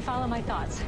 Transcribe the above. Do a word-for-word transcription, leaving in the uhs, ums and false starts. and follow my thoughts.